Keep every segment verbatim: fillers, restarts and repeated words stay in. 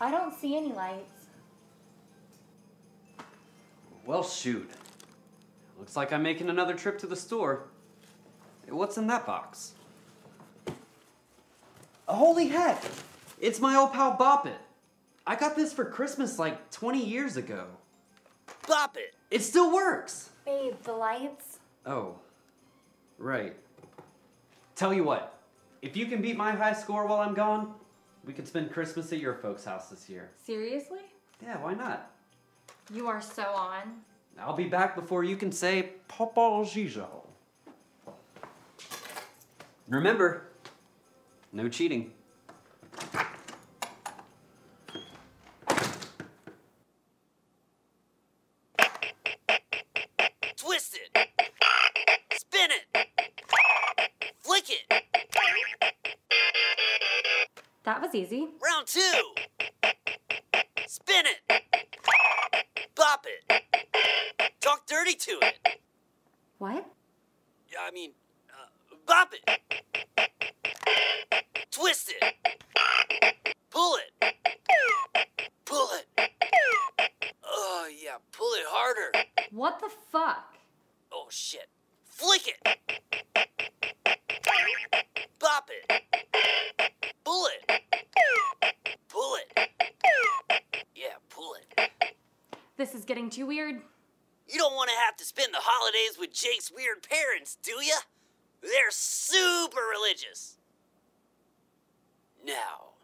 I don't see any lights. Well, shoot. Looks like I'm making another trip to the store. What's in that box? Holy heck! It's my old pal Bop It. I got this for Christmas like twenty years ago. Bop It! It still works! Babe, the lights? Oh, right. Tell you what, if you can beat my high score while I'm gone, we could spend Christmas at your folks' house this year. Seriously? Yeah, why not? You are so on. I'll be back before you can say Papa Zizhou. Remember, no cheating. Twist it. Spin it. Flick it. That was easy. Round two. Spin it. Bop it. Talk dirty to it. What? Yeah, I mean, uh, bop it. Twist it. Pull it. Pull it. Oh, yeah, pull it harder. What the fuck? Oh, shit. Flick it. Bop it. Pull it. Pull it. Yeah, pull it. This is getting too weird. You don't want to have to spend the holidays with Jake's weird parents, do ya? They're super religious. Now,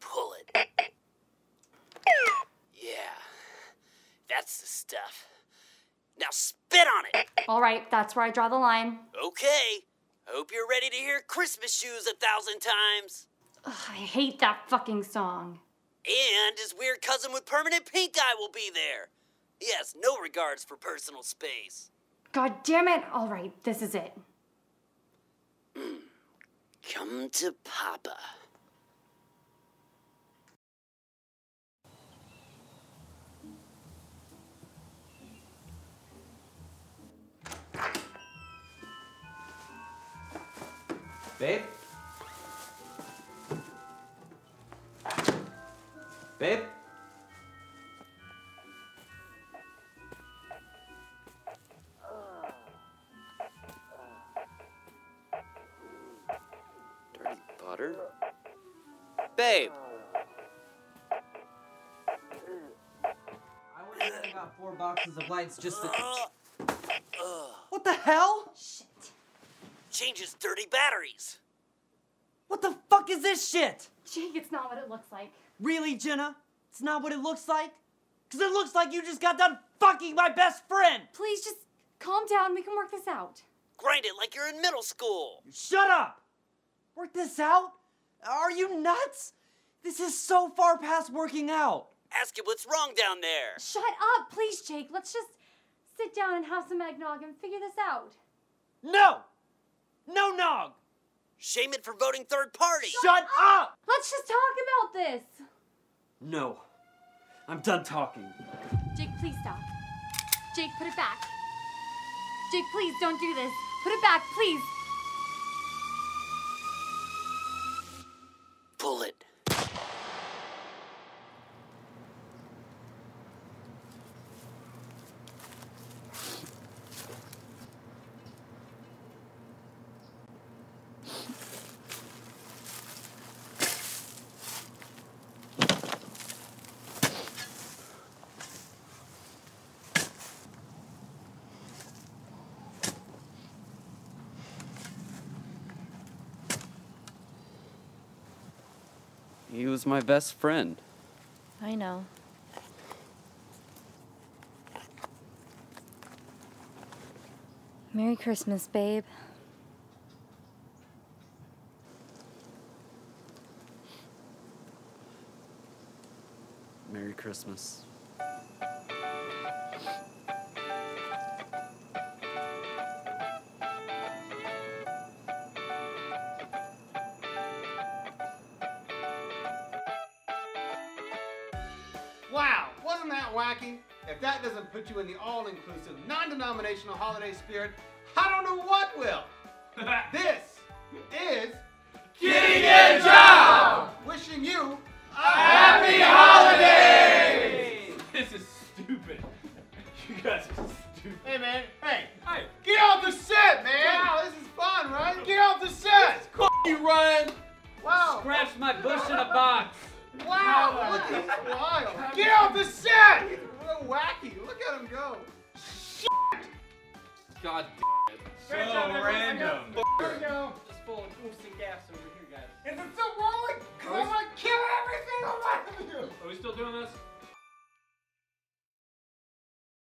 pull it. Yeah, that's the stuff. Now spit on it. All right, that's where I draw the line. Okay, hope you're ready to hear Christmas Shoes a thousand times. Ugh, I hate that fucking song. And his weird cousin with permanent pink eye will be there. He has no regards for personal space. God damn it. All right, this is it. Mm. Come to Papa. Babe? Babe? Dirty butter? Babe! I went and got four boxes of lights just to... Uh, uh, what the hell? Shit. Changes dirty batteries. What the fuck is this shit? Jake, it's not what it looks like. Really, Jenna? It's not what it looks like? Because it looks like you just got done fucking my best friend! Please, just calm down. We can work this out. Grind it like you're in middle school. Shut up! Work this out? Are you nuts? This is so far past working out. Ask him what's wrong down there. Shut up, please, Jake. Let's just sit down and have some eggnog and figure this out. No! No nog! Shame it for voting third party! Shut, Shut up. up! Let's just talk about this! No. I'm done talking. Jake, please stop. Jake, put it back. Jake, please don't do this. Put it back, please. Pull it. He was my best friend. I know. Merry Christmas, babe. Merry Christmas. Wow, wasn't that wacky? If that doesn't put you in the all-inclusive, non-denominational holiday spirit, I don't know what will. This is Kitty Get a Job! Wishing you a You guys are stupid. Hey, man. Hey. Hey. Get off the set, man. Wow, this is fun, right? Get off the set. This is you, Ryan. Wow. Scratched my bush in a box. Wow. Look at him. Wild. Get off the set. He's real wacky. Look at him go. Shit. God damn it. So random. Here we go. Just full of oops and gaps over here, guys. Is it still rolling? Because I want to kill everything. I'm not going to do. Are we still doing this?